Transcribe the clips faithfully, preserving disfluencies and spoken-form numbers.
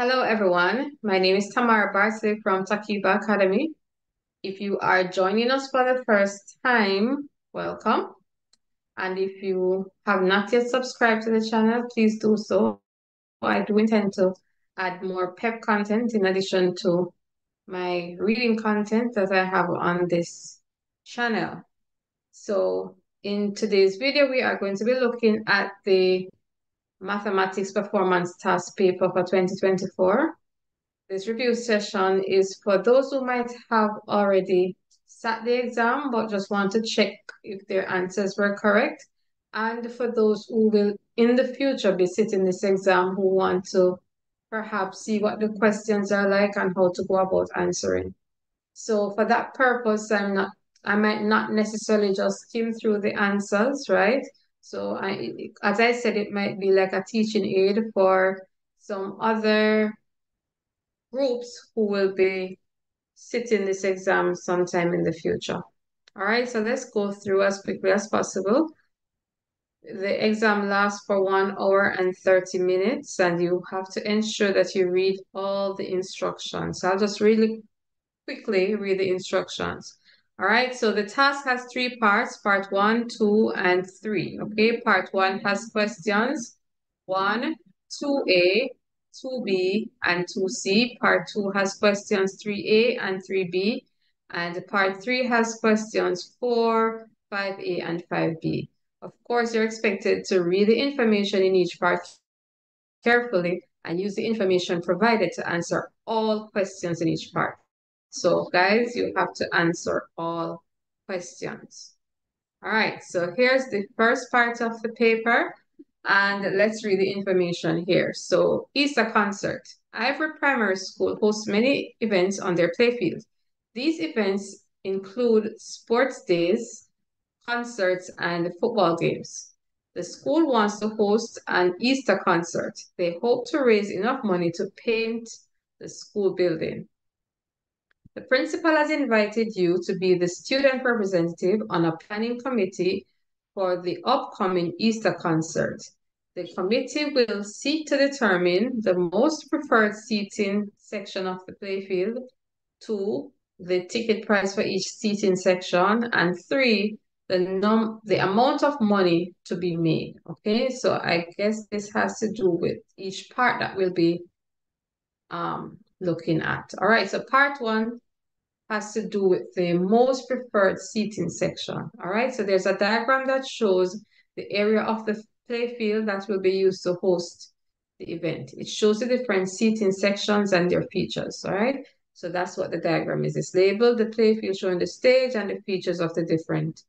Hello, everyone. My name is Tamara Bartley from Takeba Academy. If you are joining us for the first time, welcome. And if you have not yet subscribed to the channel, please do so. I do intend to add more P E P content in addition to my reading content that I have on this channel. So in today's video, we are going to be looking at the Mathematics Performance Task Paper for twenty twenty-four. This review session is for those who might have already sat the exam but just want to check if their answers were correct, and for those who will in the future be sitting this exam who want to perhaps see what the questions are like and how to go about answering. So for that purpose, I'm not, I might not necessarily just skim through the answers, right? So I, as I said, it might be like a teaching aid for some other groups who will be sitting this exam sometime in the future. All right, so let's go through as quickly as possible. The exam lasts for one hour and thirty minutes, and you have to ensure that you read all the instructions. So I'll just really quickly read the instructions. All right, so the task has three parts, part one, two, and three, okay? Part one has questions, one, two A, two B, and two C. Part two has questions three A and three B, and part three has questions four, five A, and five B. Of course, you're expected to read the information in each part carefully and use the information provided to answer all questions in each part. So guys, you have to answer all questions. All right, so here's the first part of the paper, and let's read the information here. So Easter concert. Ivory Primary School hosts many events on their playfield. These events include sports days, concerts, and football games. The school wants to host an Easter concert. They hope to raise enough money to paint the school building. The principal has invited you to be the student representative on a planning committee for the upcoming Easter concert. The committee will seek to determine the most preferred seating section of the playfield, two, the ticket price for each seating section, and three, the num the amount of money to be made. Okay, so I guess this has to do with each part that we'll be um, looking at. All right, so part one has to do with the most preferred seating section. All right, so there's a diagram that shows the area of the playfield that will be used to host the event. It shows the different seating sections and their features. All right, so that's what the diagram is. It's labeled the playfield showing the stage and the features of the different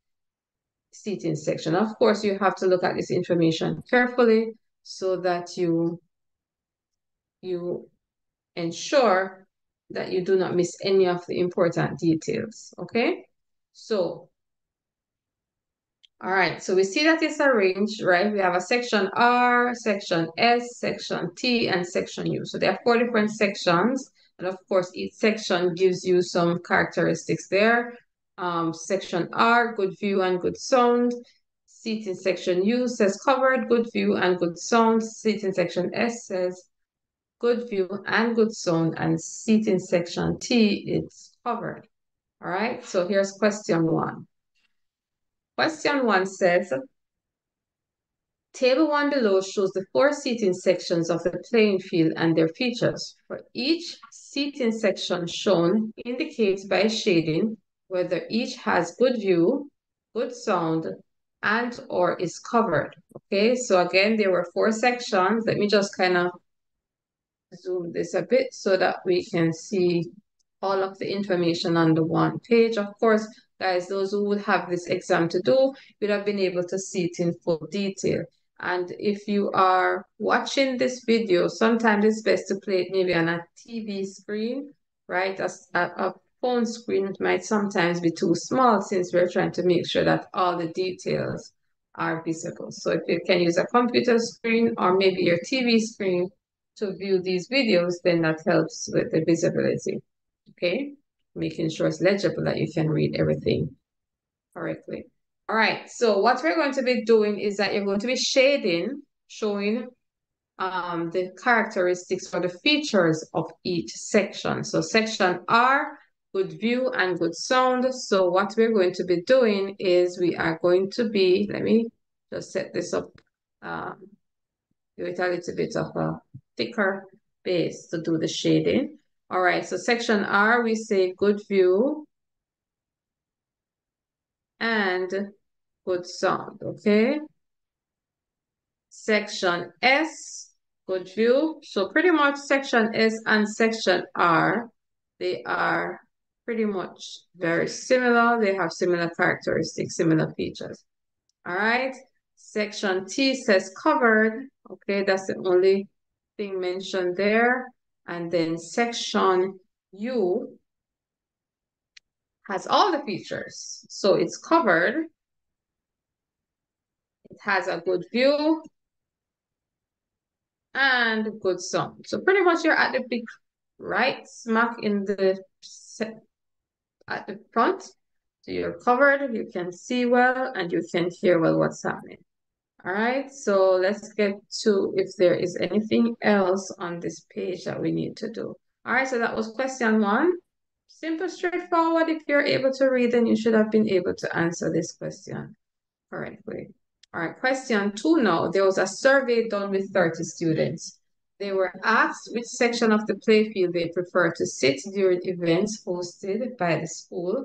seating section. Of course, you have to look at this information carefully so that you you ensure that you do not miss any of the important details, okay? So, all right, so we see that it's arranged, right? We have a section R, section S, section T, and section U. So there are four different sections, and of course, each section gives you some characteristics there. Um, section R, good view and good sound. Seating section U says covered, good view and good sound. Seating section S says good view and good sound, and seating section T, it's covered. All right, so here's question one. Question one says, table one below shows the four seating sections of the playing field and their features. For each seating section shown, indicates by shading whether each has good view, good sound, and or is covered. Okay, so again, there were four sections. Let me just kind of zoom this a bit so that we can see all of the information on the one page. Of course, guys, those who would have this exam to do would have been able to see it in full detail. And if you are watching this video, sometimes it's best to play it maybe on a T V screen, right? A, a phone screen might sometimes be too small since we're trying to make sure that all the details are visible. So if you can use a computer screen or maybe your T V screen to view these videos, then that helps with the visibility, okay? Making sure it's legible, that you can read everything correctly. All right, so what we're going to be doing is that you're going to be shading, showing um, the characteristics or the features of each section. So section R, good view and good sound. So what we're going to be doing is we are going to be, let me just set this up, um, give it a little bit of a thicker base to do the shading. All right, so section R, we say good view and good sound, okay? Section S, good view. So pretty much section S and section R, they are pretty much very similar. They have similar characteristics, similar features. All right, section T says covered. Okay, that's the only thing mentioned there. And then section U has all the features. So it's covered. It has a good view and good sound. So pretty much you're at the big right smack in the at the front. So you're covered, you can see well, and you can hear well what's happening. All right, so let's get to if there is anything else on this page that we need to do. All right, so that was question one. Simple, straightforward. If you're able to read, then you should have been able to answer this question correctly. All right, question two now. There was a survey done with thirty students. They were asked which section of the playfield they prefer to sit during events hosted by the school.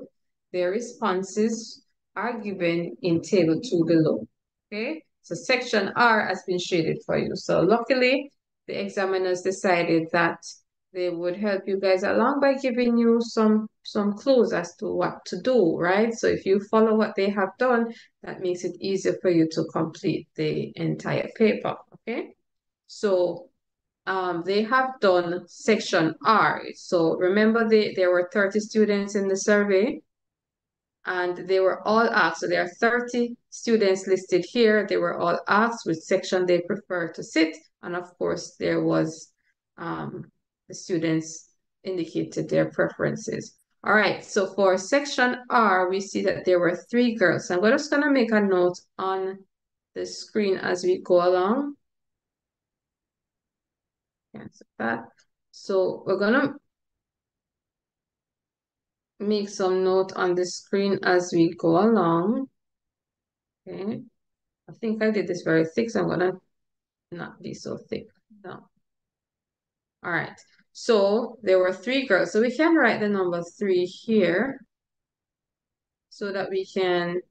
Their responses are given in table two below, okay? So section R has been shaded for you. So luckily, the examiners decided that they would help you guys along by giving you some, some clues as to what to do, right? So if you follow what they have done, that makes it easier for you to complete the entire paper, okay? So um, they have done section R. So remember, they, there were thirty students in the survey and they were all asked. So there are thirty students listed here. They were all asked which section they prefer to sit. And of course, there was, um, the students indicated their preferences. All right, so for section R, we see that there were three girls. And we're just gonna make a note on the screen as we go along. Cancel that. So we're gonna make some note on the screen as we go along. Okay, I think I did this very thick, so I'm gonna not be so thick now. All right, so there were three girls. So we can write the number three here so that we can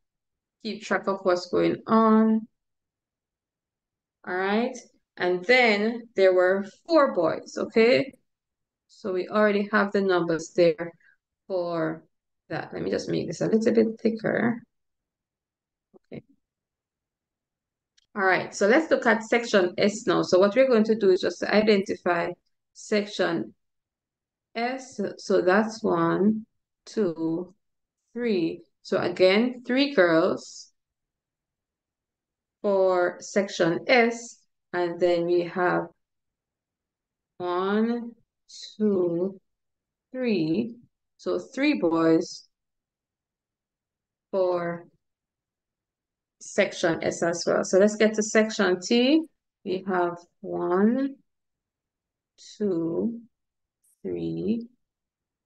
keep track of what's going on. All right, and then there were four boys, okay? So we already have the numbers there for that. Let me just make this a little bit thicker. All right, so let's look at section S now. So what we're going to do is just identify section S. So that's one, two, three. So again, three girls for section S. And then we have one, two, three. So three boys for section S as well. So let's get to section T. We have one, two, three,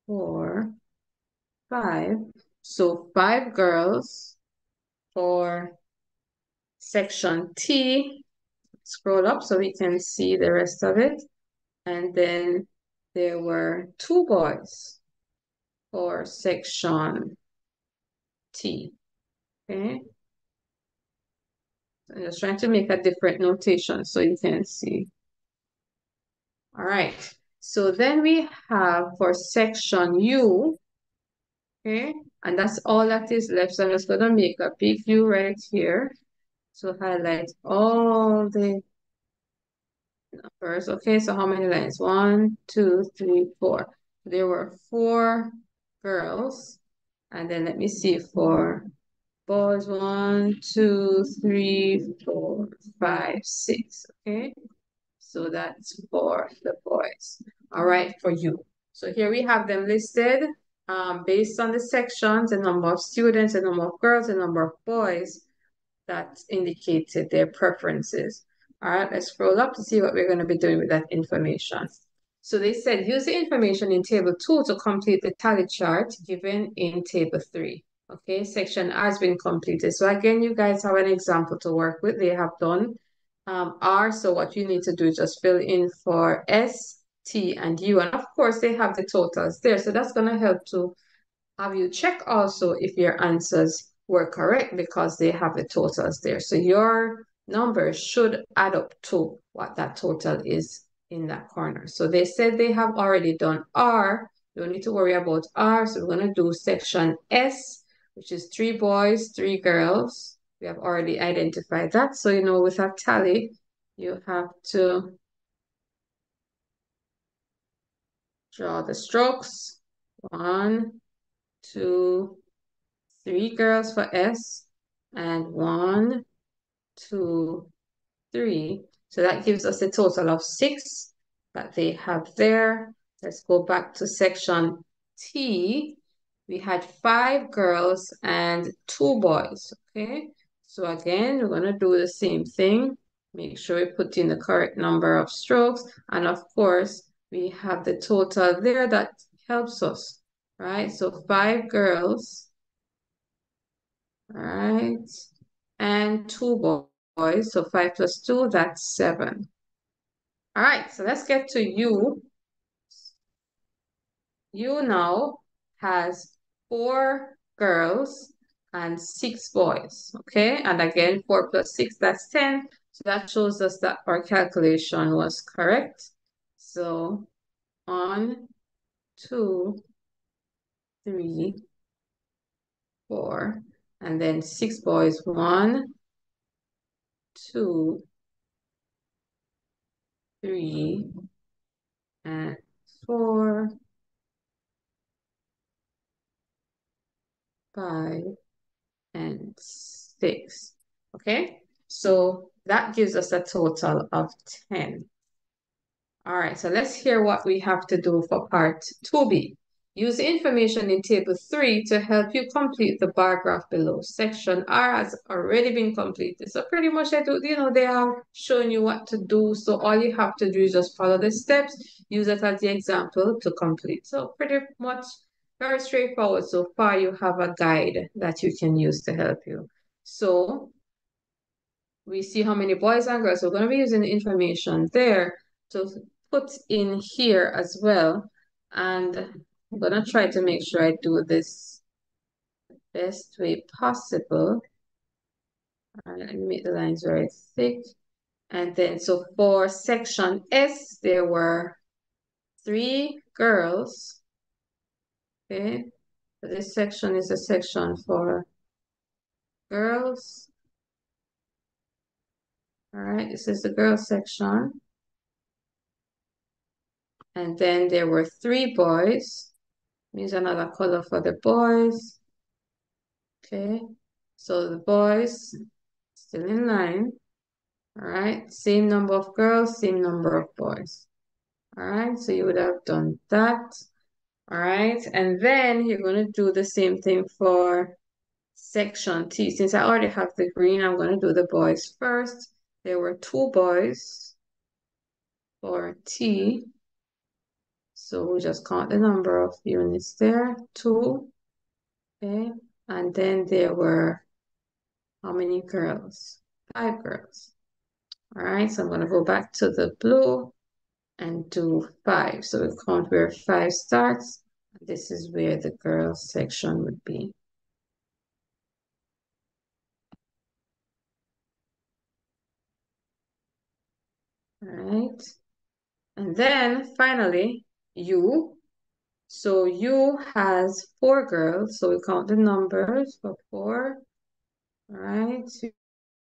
four, five. So five girls for section T. Scroll up so we can see the rest of it. And then there were two boys for section T, okay? I'm just trying to make a different notation so you can see. All right. So then we have for section U, okay? And that's all that is left. So I'm just going to make a big U right here. So highlight all the numbers. Okay, so how many lines? One, two, three, four. There were four girls. And then let me see for boys, one, two, three, four, five, six, okay? So that's for the boys. All right, for you. So here we have them listed um, based on the sections, the number of students, the number of girls, the number of boys that indicated their preferences. All right, let's scroll up to see what we're going to be doing with that information. So they said, use the information in table two to complete the tally chart given in table three. Okay, section R has been completed. So again, you guys have an example to work with. They have done um, R, so what you need to do is just fill in for S, T, and U. And of course, they have the totals there. So that's going to help to have you check also if your answers were correct because they have the totals there. So your numbers should add up to what that total is in that corner. So they said they have already done R. You don't need to worry about R. So we're going to do section S, which is three boys, three girls. We have already identified that. So, you know, with a tally, you have to draw the strokes. One, two, three girls for S, and one, two, three. So that gives us a total of six that they have there. Let's go back to section T. We had five girls and two boys, okay? So again, we're gonna do the same thing. Make sure we put in the correct number of strokes. And of course, we have the total there that helps us, right? So five girls, all right, and two boys. So five plus two, that's seven. All right, so let's get to U. U now has four girls and six boys, okay? And again, four plus six, that's ten. So that shows us that our calculation was correct. So one, two, three, four, and then six boys, one, two, three, and four, five, and six, okay? So that gives us a total of ten. All right, so let's hear what we have to do for part two B. Use the information in table three to help you complete the bar graph below. Section R has already been completed. So pretty much they do, you know, they have shown you what to do. So all you have to do is just follow the steps, use it as the example to complete. So pretty much very straightforward. So far you have a guide that you can use to help you. So we see how many boys and girls. We're going to be using the information there to put in here as well. And I'm going to try to make sure I do this the best way possible. All right, let me make the lines very thick. And then so for section S, there were three girls. Okay, so this section is a section for girls. All right, this is the girls section. And then there were three boys. Here's another color for the boys. Okay, so the boys still in line. All right, same number of girls, same number of boys. All right, so you would have done that. All right, and then you're going to do the same thing for section T. Since I already have the green, I'm going to do the boys first. There were two boys for T. So we'll just count the number of units there, two. Okay, and then there were how many girls? Five girls. All right, so I'm going to go back to the blue and do five. So we count where five starts. This is where the girls section would be. All right. And then finally, U. So U has four girls. So we count the numbers for four. All right.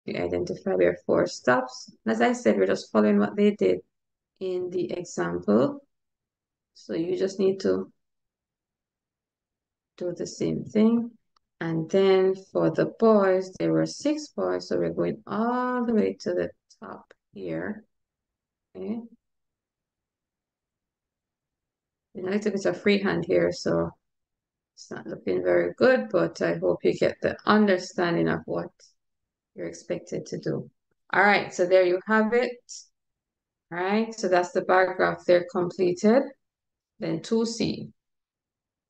We identify where four stops. As I said, we're just following what they did in the example. So you just need to do the same thing. And then for the boys, there were six boys. So we're going all the way to the top here. Okay. And I took it's a freehand here, so it's not looking very good, but I hope you get the understanding of what you're expected to do. All right, so there you have it. All right, so that's the bar graph there completed. Then two C.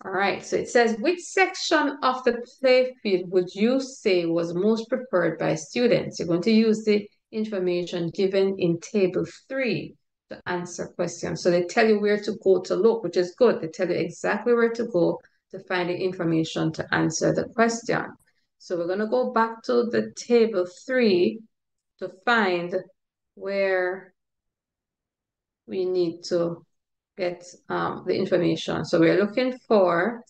All right, so it says, which section of the play field would you say was most preferred by students? You're going to use the information given in table three to answer questions. So they tell you where to go to look, which is good. They tell you exactly where to go to find the information to answer the question. So we're going to go back to the table three to find where we need to get um, the information. So we're looking for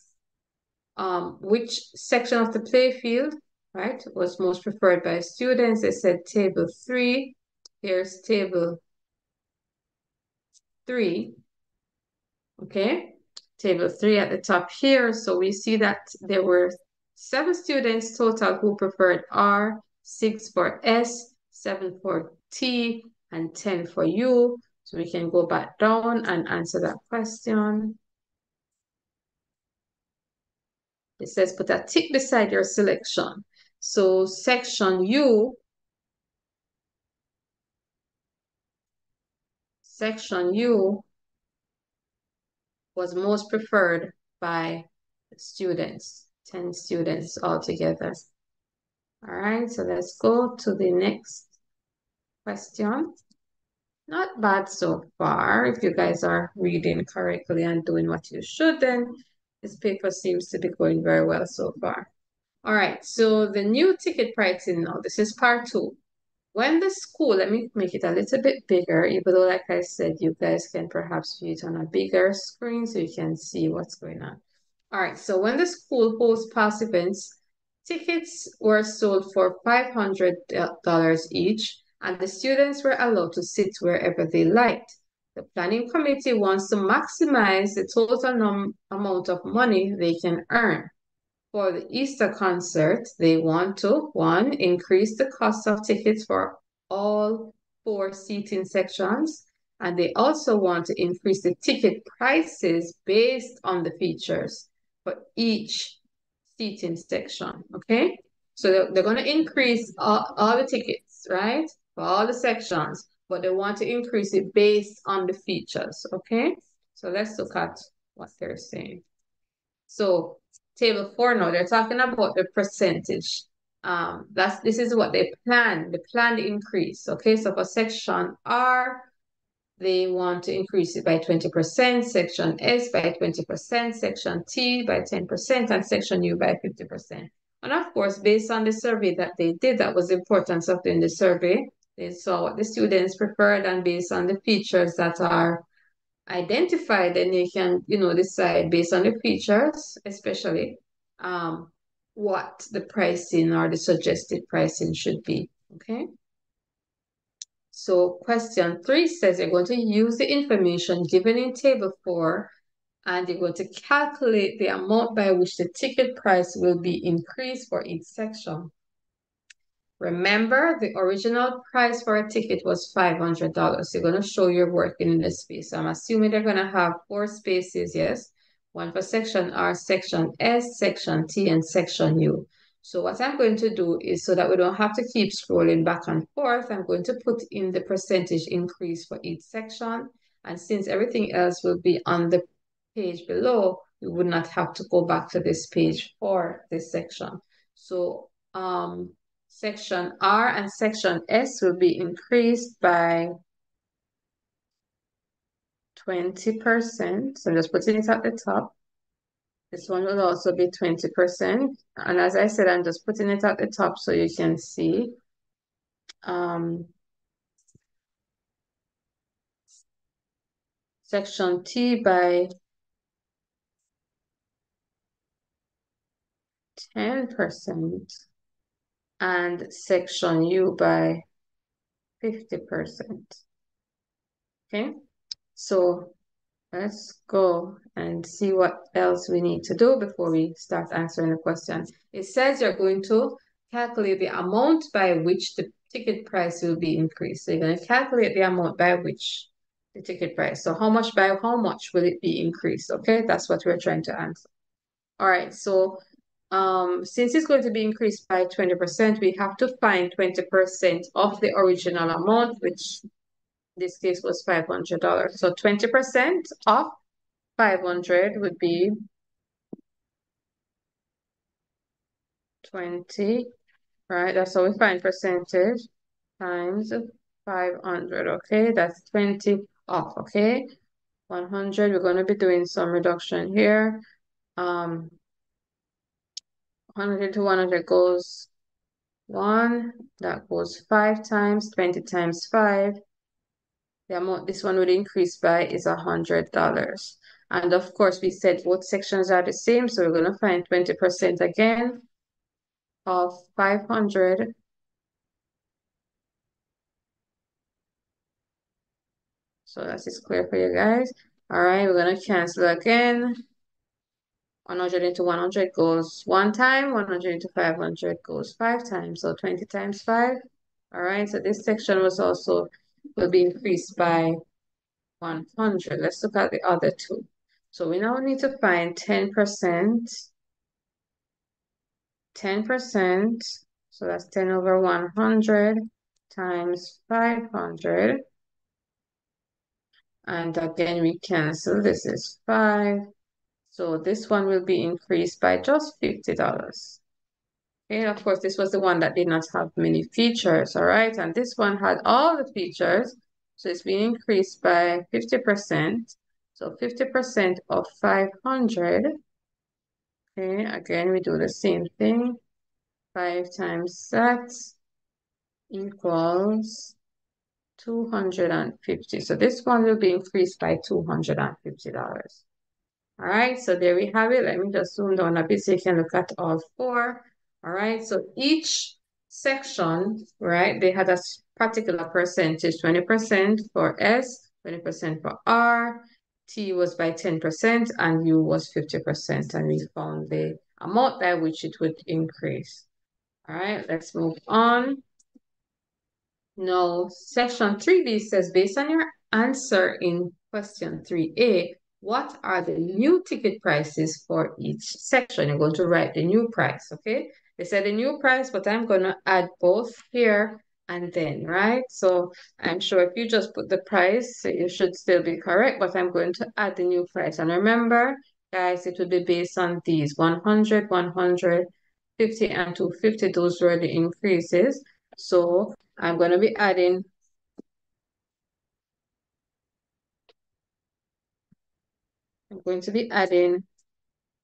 um, which section of the play field, right, was most preferred by students. They said table three. Here's table three, okay? Table three at the top here. So we see that there were seven students total who preferred R, six for S, seven for T, and ten for U. So we can go back down and answer that question. It says, put a tick beside your selection. So section U, section U was most preferred by students, ten students altogether. All right, so let's go to the next question. Not bad so far. If you guys are reading correctly and doing what you should, then this paper seems to be going very well so far. All right, so the new ticket pricing now, this is part two. When the school, let me make it a little bit bigger, even though like I said, you guys can perhaps view it on a bigger screen so you can see what's going on. All right, so when the school hosts past events, tickets were sold for five hundred dollars each, and the students were allowed to sit wherever they liked. The planning committee wants to maximize the total amount of money they can earn. For the Easter concert, they want to, one, increase the cost of tickets for all four seating sections, and they also want to increase the ticket prices based on the features for each seating section, okay? So they're, they're going to increase all, all the tickets, right, for all the sections, but they want to increase it based on the features, okay? So let's look at what they're saying. So table four now, they're talking about the percentage. Um, that's this is what they plan, the planned increase, okay? So for section R, they want to increase it by twenty percent, section S by twenty percent, section T by ten percent, and section U by fifty percent. And of course, based on the survey that they did, that was the importance of doing the survey, they saw what the students preferred, and based on the features that are identified, then they can, you know, decide based on the features, especially um, what the pricing or the suggested pricing should be, okay? So question three says you're going to use the information given in table four, and you're going to calculate the amount by which the ticket price will be increased for each section. Remember, the original price for a ticket was five hundred dollars. They're going to show you're working in this space. So I'm assuming they're going to have four spaces, yes? One for section R, section S, section T, and section U. So what I'm going to do is, so that we don't have to keep scrolling back and forth, I'm going to put in the percentage increase for each section. And since everything else will be on the page below, you would not have to go back to this page for this section. So um, section R and section S will be increased by twenty percent. So I'm just putting it at the top. This one will also be twenty percent. And as I said, I'm just putting it at the top so you can see. Um, section T by ten percent and section U by fifty percent. Okay, so let's go and see what else we need to do before we start answering the question. It says you're going to calculate the amount by which the ticket price will be increased. So you're going to calculate the amount by which the ticket price. So how much by how much will it be increased? Okay, that's what we're trying to answer. All right, so Um, since it's going to be increased by twenty percent, we have to find twenty percent of the original amount, which in this case was five hundred dollars. So twenty percent of five hundred would be twenty, right? That's how we find percentage times five hundred, okay? That's twenty off, okay? one hundred, we're going to be doing some reduction here. Um, one hundred to one hundred goes one, that goes five times, twenty times five. The amount this one would increase by is one hundred dollars. And of course, we said both sections are the same, so we're going to find twenty percent again of five hundred. So that is clear for you guys. All right, we're going to cancel again. one hundred into one hundred goes one time. one hundred into five hundred goes five times. So twenty times five. All right, so this section was also will be increased by one hundred. Let's look at the other two. So we now need to find ten percent. ten percent. So that's ten over one hundred times five hundred. And again, we cancel. This is five. So this one will be increased by just fifty dollars. Okay, of course, this was the one that did not have many features, all right? And this one had all the features. So it's being increased by fifty percent. So fifty percent of five hundred. Okay, again, we do the same thing. five times that equals two hundred fifty. So this one will be increased by two hundred fifty dollars. All right, so there we have it. Let me just zoom down a bit so you can look at all four. All right, so each section, right, they had a particular percentage, twenty percent for S, twenty percent for R, T was by ten percent, and U was fifty percent, and we found the amount by which it would increase. All right, let's move on. Now, section three B says, based on your answer in question three A, what are the new ticket prices for each section? You're going to write the new price, okay? They said the new price, but I'm going to add both here and then, right? So I'm sure if you just put the price, it should still be correct, but I'm going to add the new price. And remember, guys, it would be based on these, one hundred, one hundred fifty, and two hundred fifty. Those were the increases. So I'm going to be adding I'm going to be adding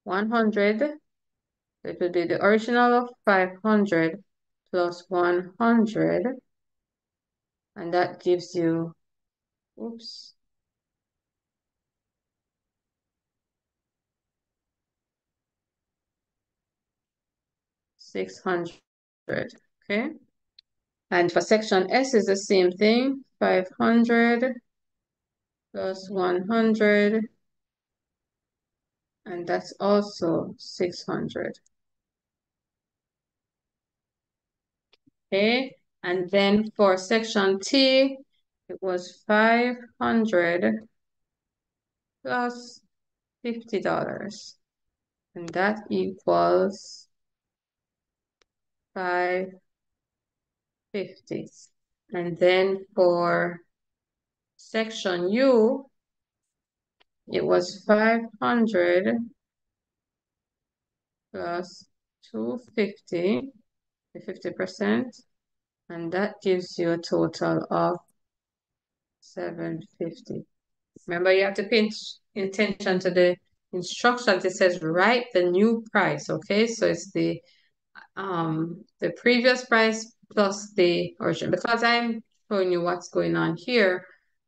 one hundred. It will be the original of five hundred plus one hundred, and that gives you, oops, six hundred, okay? And for section S is the same thing, five hundred plus one hundred, and that's also six hundred. Okay, and then for section T, it was five hundred plus fifty dollars, and that equals five hundred fifty. And then for section U, it was five hundred plus two hundred fifty, the fifty percent, and that gives you a total of seven hundred fifty. Remember, you have to pay attention to the instructions. It says write the new price, okay? So it's the um the previous price plus the original. Because I'm showing you what's going on here,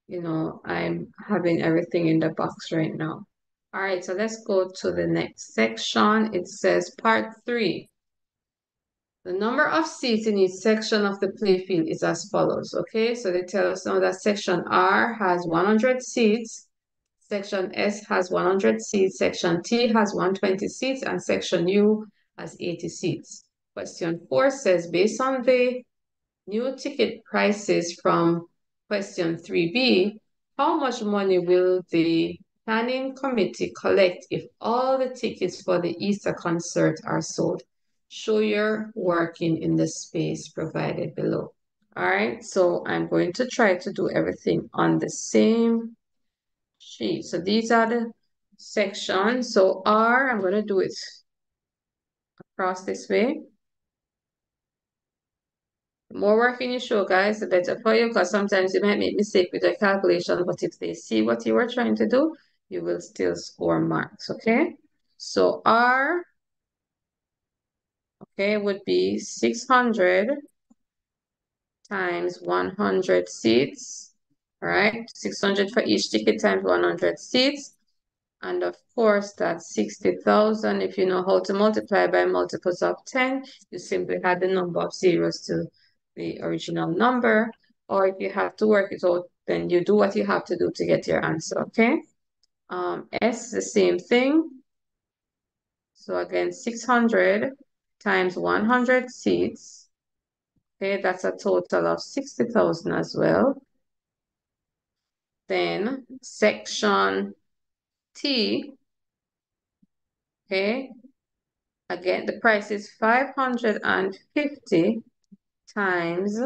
you know, I'm having everything in the box right now. All right, so let's go to the next section. It says part three. The number of seats in each section of the playfield is as follows, okay? So they tell us now that section R has one hundred seats, section S has one hundred seats, section T has one hundred twenty seats, and section U has eighty seats. Question four says, based on the new ticket prices from question three B, how much money will the planning committee collect if all the tickets for the Easter concert are sold. Show your working in the space provided below. All right, so I'm going to try to do everything on the same sheet. So these are the sections. So R, I'm going to do it across this way. The more working you show, guys, the better for you, because sometimes you might make mistake with your calculation, but if they see what you were trying to do, you will still score marks, okay? So R, okay, would be six hundred times one hundred seats, all right? six hundred for each ticket times one hundred seats. And of course, that's sixty thousand. If you know how to multiply by multiples of ten, you simply add the number of zeros to the original number. Or if you have to work it out, then you do what you have to do to get your answer, okay? Um, S, the same thing. So again, six hundred times one hundred seats. Okay, that's a total of sixty thousand as well. Then section T, okay, again, the price is five hundred fifty times,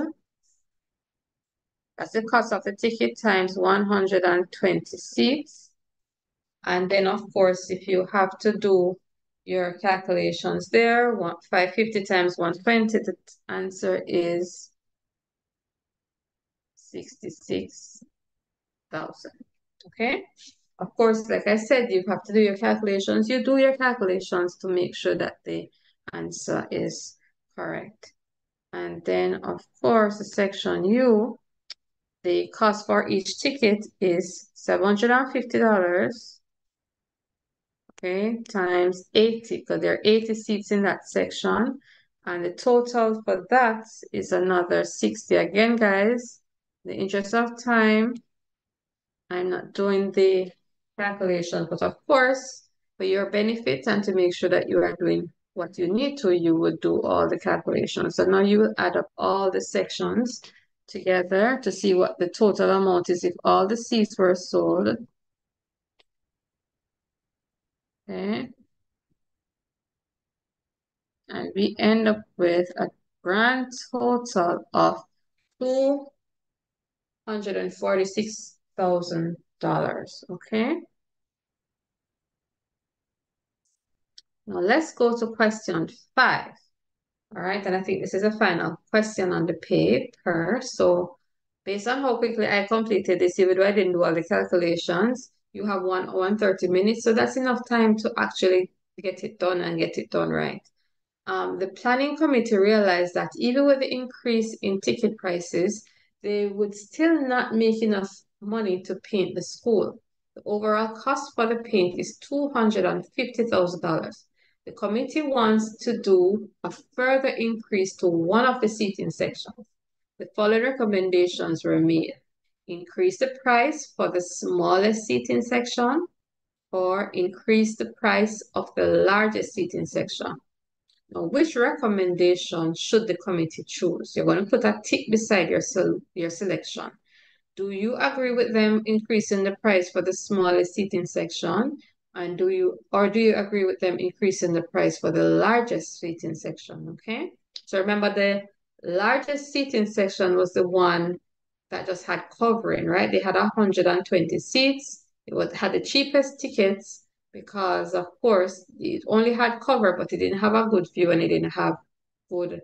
that's the cost of the ticket, times one hundred twenty-six. And then, of course, if you have to do your calculations there, five hundred fifty times one hundred twenty, the answer is sixty-six thousand, okay? Of course, like I said, you have to do your calculations. You do your calculations to make sure that the answer is correct. And then, of course, the section U, the cost for each ticket is seven hundred fifty dollars. Okay, times eighty, because there are eighty seats in that section. And the total for that is another sixty. Again, guys, in the interest of time, I'm not doing the calculation, but of course, for your benefit and to make sure that you are doing what you need to, you would do all the calculations. So now you will add up all the sections together to see what the total amount is if all the seats were sold. Okay, and we end up with a grand total of two hundred forty-six thousand dollars, okay? Now let's go to question five, all right? And I think this is a final question on the paper. So based on how quickly I completed this, even though I didn't do all the calculations, you have one hour and thirty minutes, so that's enough time to actually get it done and get it done right. Um, the planning committee realized that even with the increase in ticket prices, they would still not make enough money to paint the school. The overall cost for the paint is two hundred fifty thousand dollars. The committee wants to do a further increase to one of the seating sections. The following recommendations were made. Increase the price for the smallest seating section, or increase the price of the largest seating section. Now, which recommendation should the committee choose? You're going to put a tick beside your, your selection. Do you agree with them increasing the price for the smallest seating section? And do you, or do you agree with them increasing the price for the largest seating section? Okay. So remember, the largest seating section was the one that just had covering, right? They had one hundred twenty seats. It was, had the cheapest tickets because, of course, it only had cover, but it didn't have a good view and it didn't have good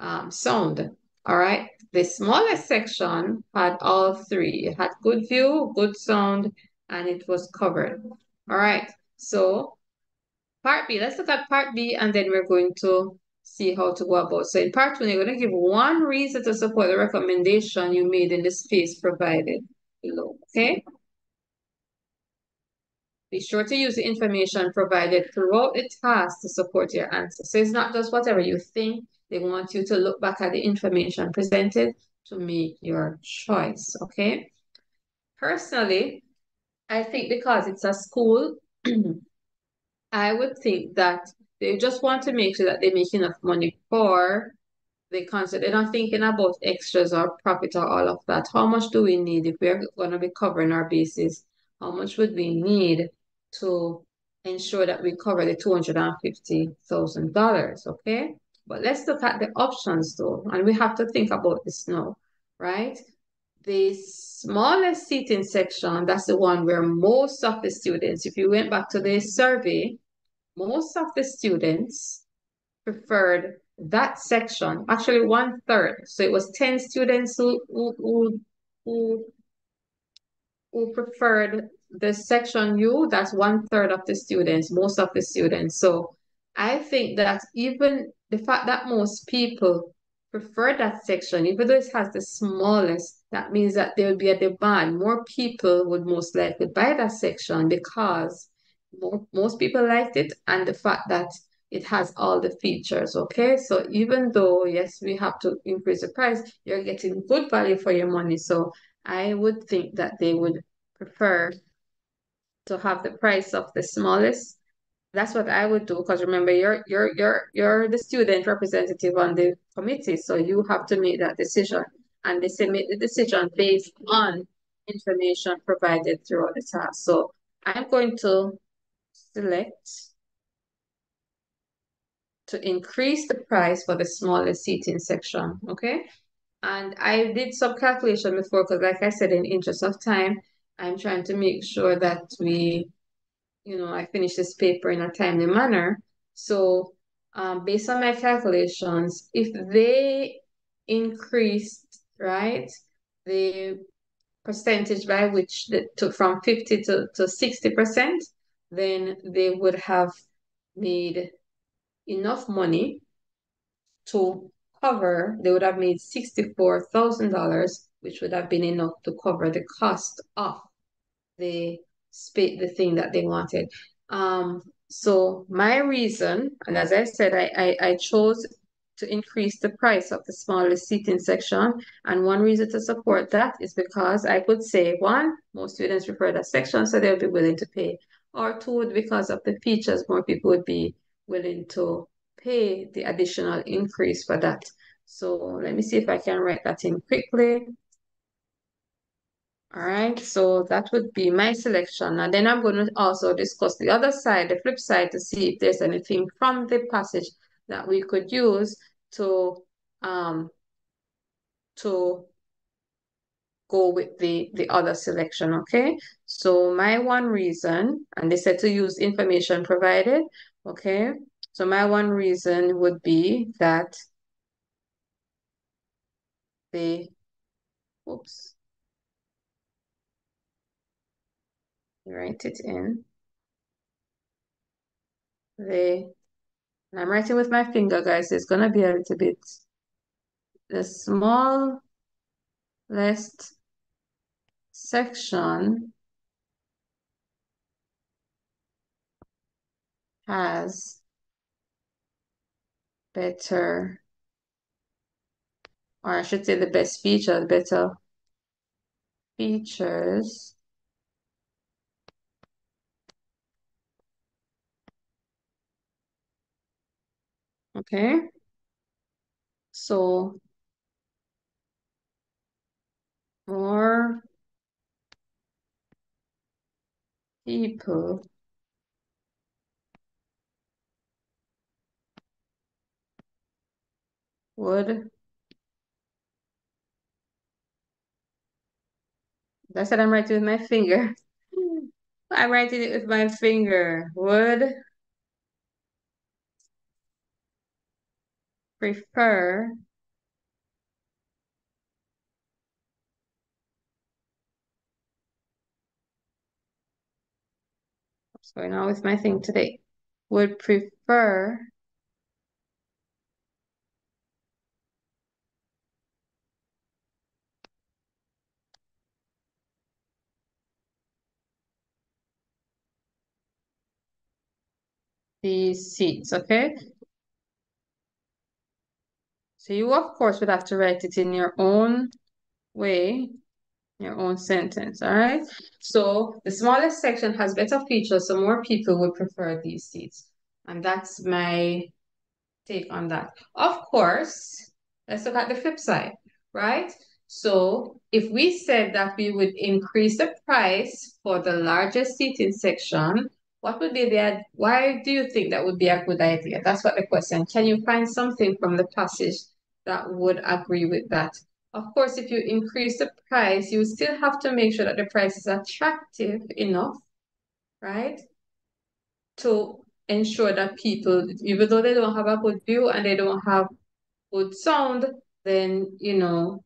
um, sound, all right? The smallest section had all three. It had good view, good sound, and it was covered, all right? So part B, let's look at part B, and then we're going to see how to go about. So in part one, you're going to give one reason to support the recommendation you made in the space provided below, okay? Be sure to use the information provided throughout the task to support your answer. So it's not just whatever you think. They want you to look back at the information presented to make your choice, okay? Personally, I think because it's a school, I would think that they just want to make sure that they make enough money for the concert. They're not thinking about extras or profit or all of that. How much do we need if we're going to be covering our bases how much would we need to ensure that we cover the two hundred fifty thousand dollars, okay? But let's look at the options though, and we have to think about this now, right? The smallest seating section, that's the one where most of the students, if you went back to the survey, most of the students preferred that section, actually one third. So it was ten students who, who, who, who preferred the section U, that's one third of the students, most of the students. So I think that even the fact that most people prefer that section, even though it has the smallest, that means that there will be a demand. More people would most likely buy that section because more, most people liked it, and the fact that it has all the features, okay? So even though, yes, we have to increase the price, you're getting good value for your money. So I would think that they would prefer to have the price of the smallest. That's what I would do, because remember, you're you're you're you're the student representative on the committee, so you have to make that decision, and they submit the decision based on information provided throughout the task. So I'm going to select to increase the price for the smallest seating section, okay? And I did some calculation before, because like I said, in interest of time, I'm trying to make sure that we, you know, I finish this paper in a timely manner. So um, based on my calculations, if they increased, right, the percentage by which the, to, from fifty to, to sixty percent, then they would have made enough money to cover, they would have made sixty-four thousand dollars, which would have been enough to cover the cost of the the thing that they wanted. Um, so my reason, and as I said, I, I, I chose to increase the price of the smallest seating section. And one reason to support that is because I could say, one, most students prefer that section, so they'll be willing to pay. Or two, because of the features, more people would be willing to pay the additional increase for that. So let me see if I can write that in quickly. All right, so that would be my selection. And then I'm going to also discuss the other side, the flip side, to see if there's anything from the passage that we could use to um to go with the, the other selection, okay? So my one reason, and they said to use information provided, okay? So my one reason would be that the, oops, write it in the, and I'm writing with my finger, guys, so it's gonna be a little bit, the smallest section has better, or I should say the best features, better features okay, so more people would, that's what I'm writing with my finger. I'm writing it with my finger. Would prefer what's going on with my thing today would prefer these seats, okay? So you, of course, would have to write it in your own way, your own sentence, all right? So the smallest section has better features, so more people would prefer these seats. And that's my take on that. Of course, let's look at the flip side, right? So if we said that we would increase the price for the larger seating section, what would be the, why do you think that would be a good idea? That's what the question. Can you find something from the passage that would agree with that? Of course, if you increase the price, you still have to make sure that the price is attractive enough, right? To ensure that people, even though they don't have a good view and they don't have good sound, then, you know,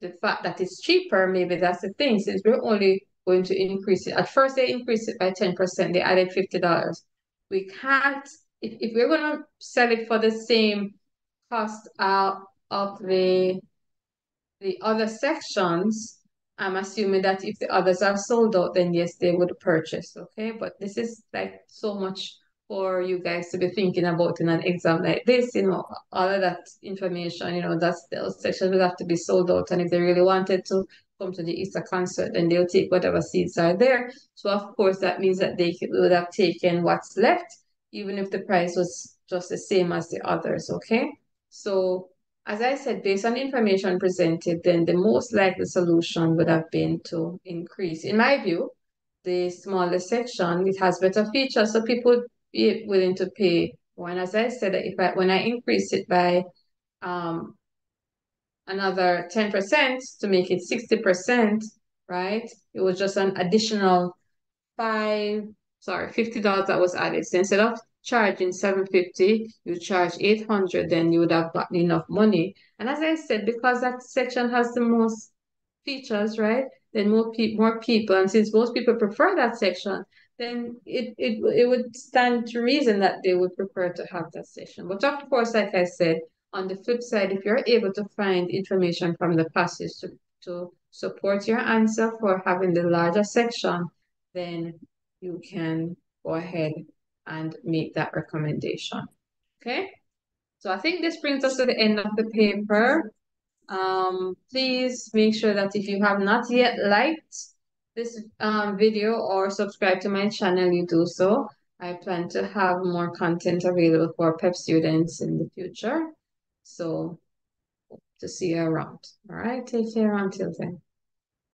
the fact that it's cheaper, maybe that's the thing, since we're only going to increase it. At first, they increased it by ten percent. They added fifty dollars. We can't, if, if we're going to sell it for the same cost out of the the other sections, I'm assuming that if the others are sold out, then yes, they would purchase, okay? But this is like so much for you guys to be thinking about in an exam like this, you know, all of that information, you know, that's, those sections will have to be sold out. And if they really wanted to come to the Easter concert, then they'll take whatever seats are there. So of course, that means that they would have taken what's left, even if the price was just the same as the others, okay? So as I said, based on information presented, then the most likely solution would have been to increase, in my view, the smaller section. It has better features, so people would be willing to pay. And as I said, if I, when I increase it by um, another ten percent to make it sixty percent, right, it was just an additional five, sorry, fifty dollars that was added. So instead of charging seven hundred fifty dollars, you charge eight hundred dollars, then you would have gotten enough money. And as I said, because that section has the most features, right, then more, pe more people, and since most people prefer that section, then it, it, it would stand to reason that they would prefer to have that section. But of course, like I said, on the flip side, if you're able to find information from the passage to, to support your answer for having the larger section, then you can go ahead and make that recommendation, okay? So I think this brings us to the end of the paper. Um, please make sure that if you have not yet liked this um, video or subscribed to my channel, you do so. I plan to have more content available for P E P students in the future. So hope to see you around. All right, take care until then.